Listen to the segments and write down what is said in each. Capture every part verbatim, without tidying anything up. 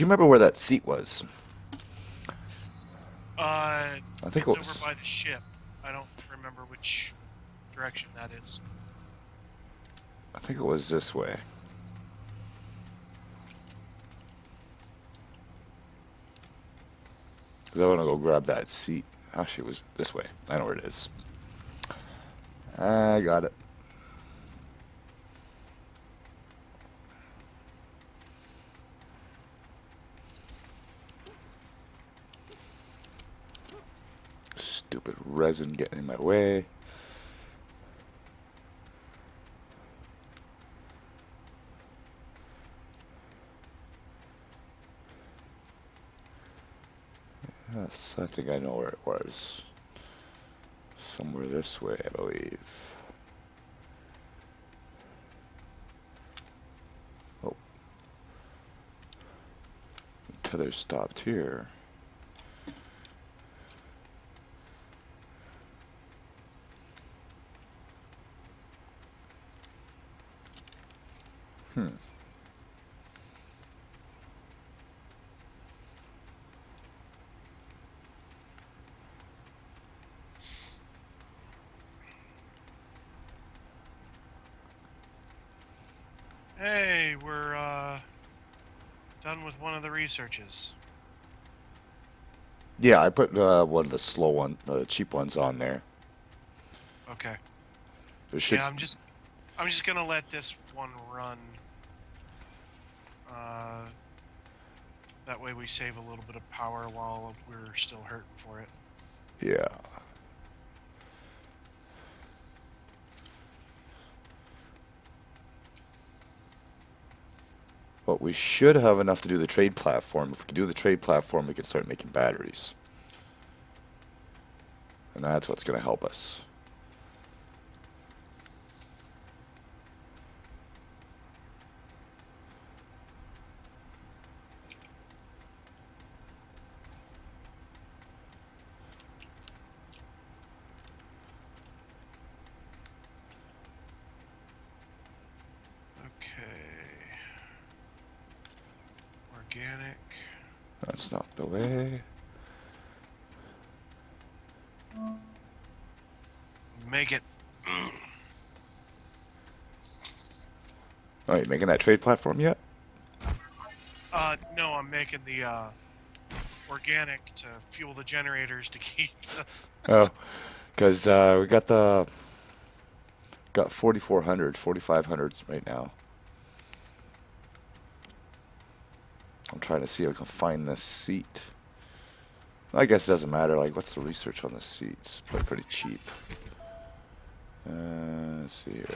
Do you remember where that seat was? Uh, I think it was over by the ship. I don't remember which direction that is. I think it was this way. Because I want to go grab that seat. Actually, it was this way. I know where it is. I got it. Stupid resin getting in my way. Yes, I think I know where it was. Somewhere this way, I believe. Oh. The tether stopped here. Hmm. Hey, we're uh, done with one of the researches. Yeah, I put uh, one of the slow one, the uh, cheap ones on there. Okay. There should... Yeah, I'm just, I'm just gonna let this one run. Uh, that way we save a little bit of power while we're still hurting for it. Yeah. But we should have enough to do the trade platform. If we can do the trade platform, we can start making batteries. And that's what's going to help us. That's not the way. Make it. Oh, you making that trade platform yet? Uh, no, I'm making the uh, organic to fuel the generators to keep. Oh, because uh, we got the got forty-four hundred, forty-five hundreds right now. I'm trying to see if I can find this seat. I guess it doesn't matter. Like, what's the research on the seat? It's probably pretty cheap. Uh, let's see here.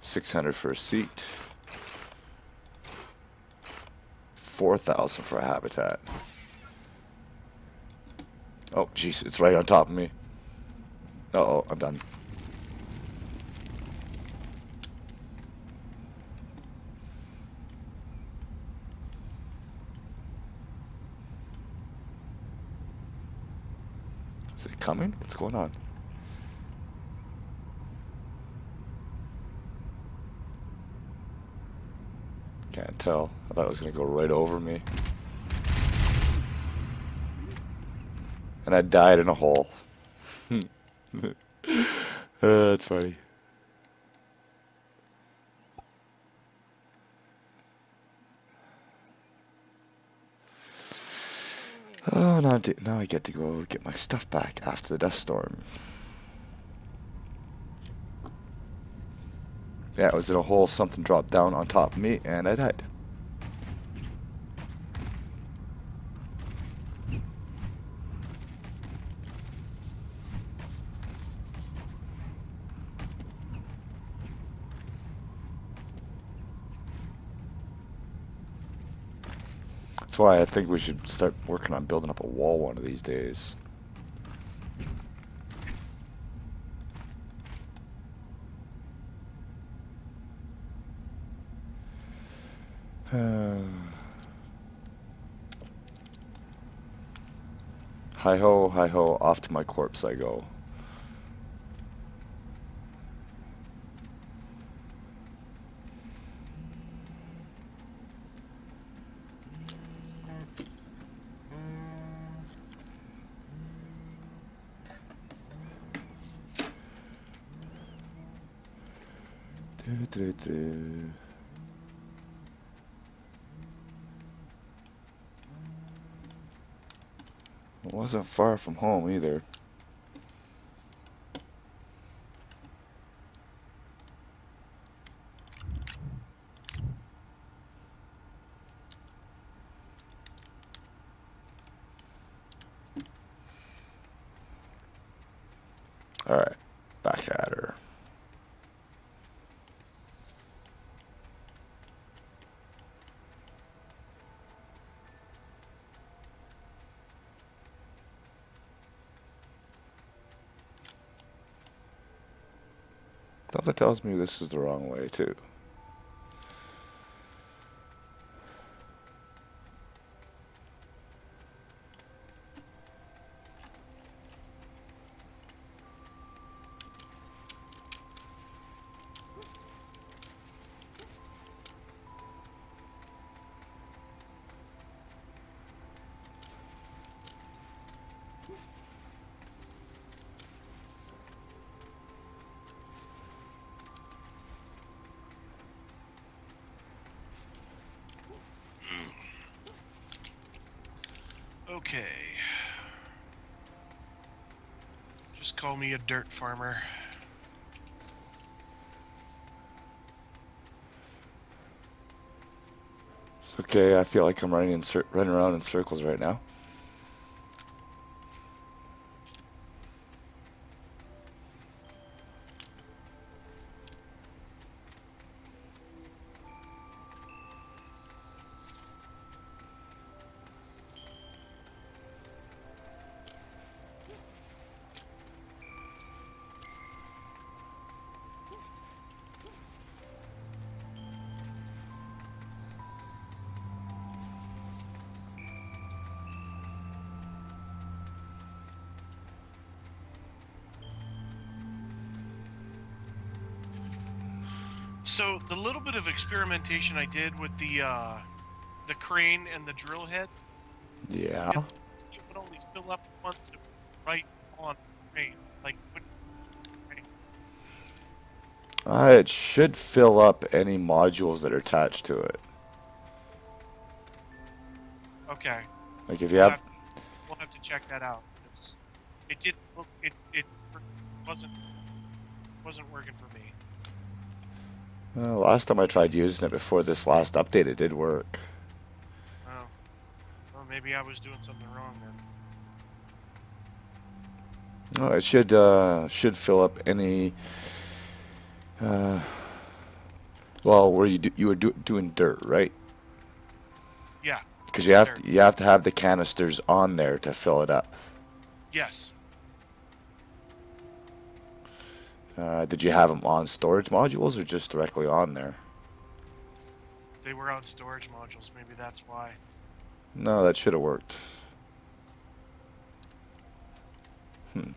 six hundred for a seat. four thousand for a habitat. Oh, jeez. It's right on top of me. Uh-oh, I'm done. Is it coming? What's going on? Can't tell. I thought it was going to go right over me. And I died in a hole. uh, that's funny. Oh, now I, do, now I get to go get my stuff back after the dust storm. Yeah, it was in a hole, something dropped down on top of me, and I died. That's why I think we should start working on building up a wall one of these days. Hi-ho, hi-ho, off to my corpse I go. True, true, true. It wasn't far from home either. Alright, back at her. Something tells me this is the wrong way too. Okay. Just call me a dirt farmer. It's okay, I feel like I'm running in running around in circles right now. So the little bit of experimentation I did with the uh, the crane and the drill head, yeah, it, it would only fill up once it was right on the crane. Like, right. Uh, it should fill up any modules that are attached to it. Okay. Like if you we'll have, have to, we'll have to check that out. It's, it did. It it wasn't wasn't working for me. Uh, last time I tried using it before this last update, it did work. Oh. Well, maybe I was doing something wrong then. No, it should uh, should fill up any. Uh, well, where you do, you were do, doing dirt, right? Yeah. Because you have to, you have to have the canisters on there to fill it up. Yes. Uh, did you have them on storage modules or just directly on there? They were on storage modules, maybe that's why. No, that should have worked. Hmm.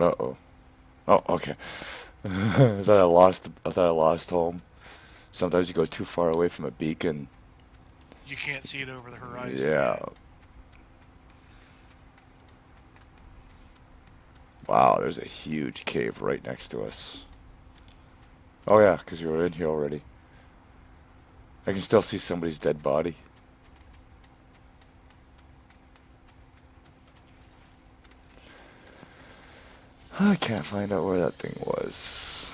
Uh-oh. Oh, okay. I thought I lost, I thought I lost home. Sometimes you go too far away from a beacon. You can't see it over the horizon. Yeah. Yet. Wow, there's a huge cave right next to us. Oh yeah, because we were in here already. I can still see somebody's dead body. I can't find out where that thing was.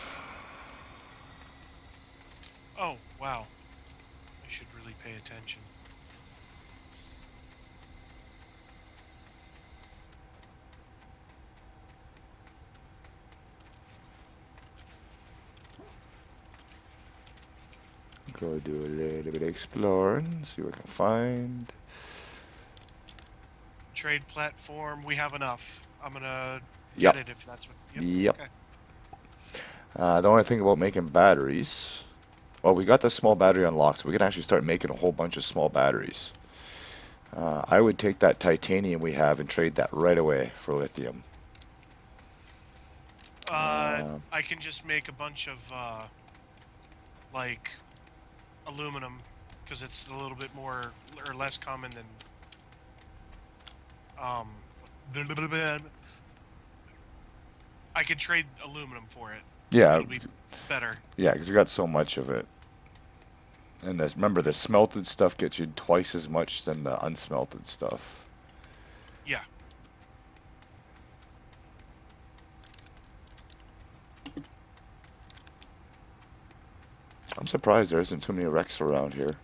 Oh, wow. Pay attention. Go do a little bit of exploring, see what I can find. Trade platform, we have enough. I'm gonna yep. get it if that's what. Yep. yep. Okay. Uh, the only thing about making batteries. Well, we got the small battery unlocked, so we can actually start making a whole bunch of small batteries. Uh, I would take that titanium we have and trade that right away for lithium. Uh, uh, I can just make a bunch of, uh, like, aluminum, because it's a little bit more or less common than Um, I could trade aluminum for it. Yeah. It'll be better. Yeah, because we got so much of it. And this, remember, the smelted stuff gets you twice as much than the unsmelted stuff. Yeah. I'm surprised there isn't too many wrecks around here.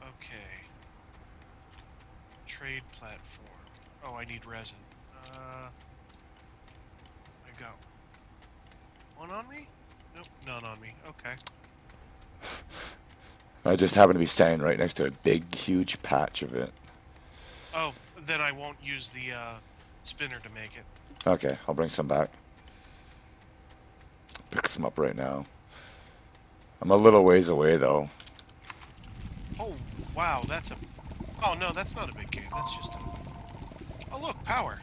Okay. Trade platform. Oh, I need resin. Uh, I got one on me? Nope, none on me. Okay. I just happen to be standing right next to a big, huge patch of it. Oh, then I won't use the, uh... spinner to make it. Okay, I'll bring some back. Pick some up right now. I'm a little ways away though. Oh wow, that's a. Oh no, that's not a big cave. That's just. A... Oh look, power.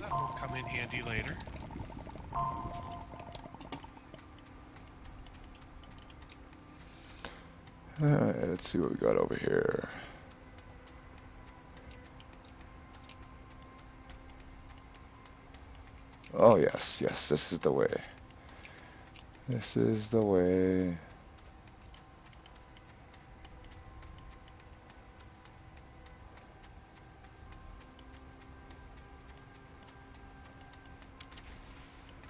That will come in handy later. Alright, let's see what we got over here. Oh yes, yes, this is the way. This is the way.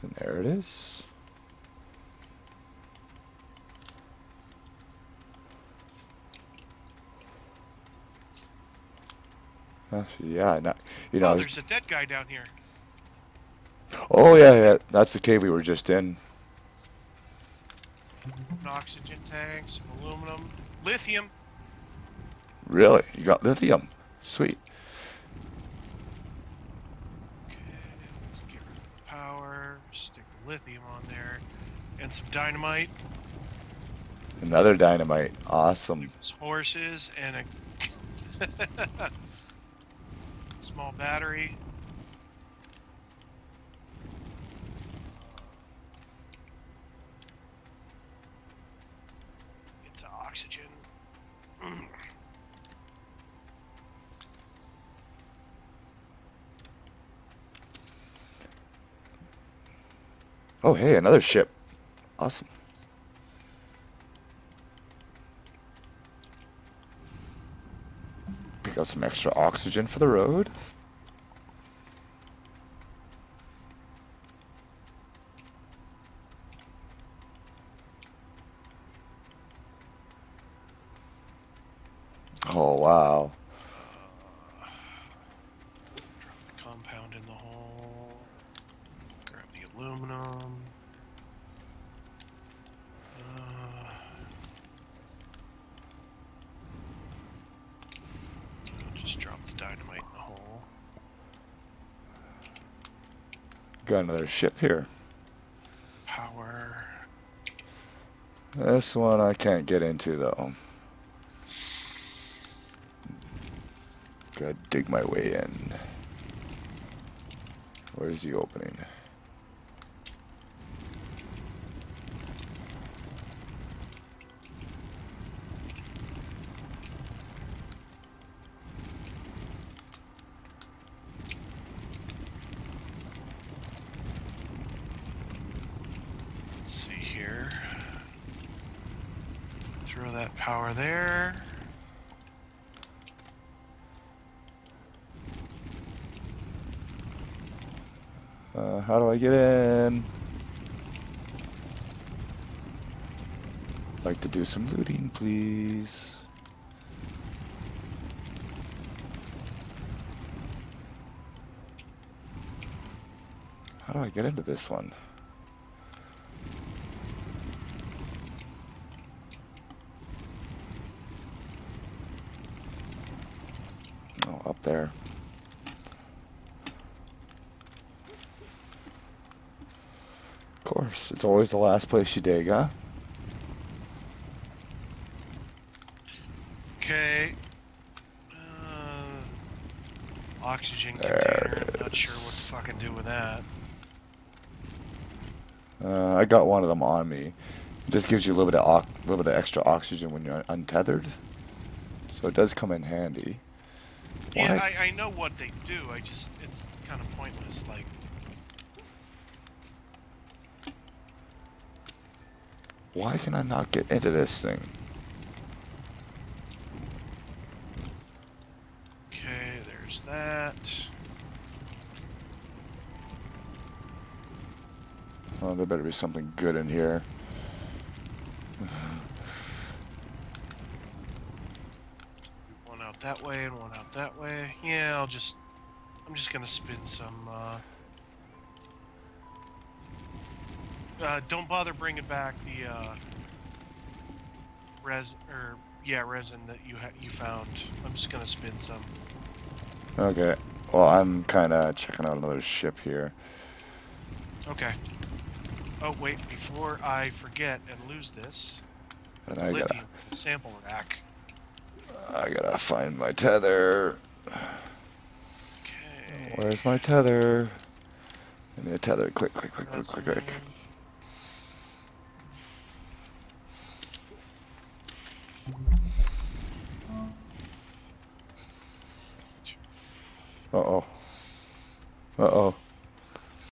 And there it is. Actually, yeah, not, you know. Oh, there's a dead guy down here. Oh yeah, yeah, that's the cave we were just in. An oxygen tank, some aluminum, lithium. Really? You got lithium? Sweet. Okay, let's get rid of the power, stick the lithium on there, and some dynamite. Another dynamite, awesome. Some horses and a small battery. Oxygen. Mm. Oh, hey, another ship. Awesome. Pick up some extra oxygen for the road. Oh wow. Uh, drop the compound in the hole. Grab the aluminum. Uh, just drop the dynamite in the hole. Got another ship here. Power. This one I can't get into though. Gotta dig my way in. Where's the opening? Let's see here. Throw that power there. Uh, how do I get in? I'd like to do some looting, please. How do I get into this one? Oh, up there. It's always the last place you dig, huh? Okay. Uh, oxygen there container. I'm not sure what to fucking do with that. Uh, I got one of them on me. It just gives you a little bit of a little bit of extra oxygen when you're untethered, so it does come in handy. Yeah, well, I, I, I know what they do. I just it's kind of pointless. Like. Why can I not get into this thing? Okay, there's that. Oh, there better be something good in here. One out that way and one out that way. Yeah, I'll just... I'm just gonna spin some, uh... Uh, don't bother bringing back the uh, res or yeah resin that you ha you found. I'm just gonna spin some. Okay. Well, I'm kind of checking out another ship here. Okay. Oh wait, before I forget and lose this, and I lithium gotta, sample rack. I gotta find my tether. Okay. Where's my tether? I need a tether. Quick, quick, quick, quick, quick, quick. Uh-oh. Uh-oh.